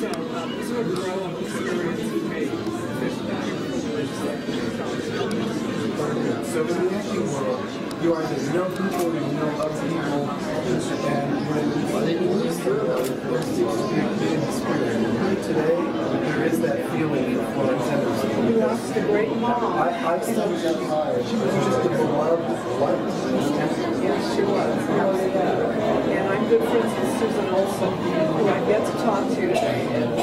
So this is a grow-up experience we made So in the acting world, you either know people, you know other people, and when they move through experience. Today, there is that feeling of you lost a great mom. I studied that high. She was just a wild. Yes, she was. And I'm good friends with Susan Olson, who I get to talk to today.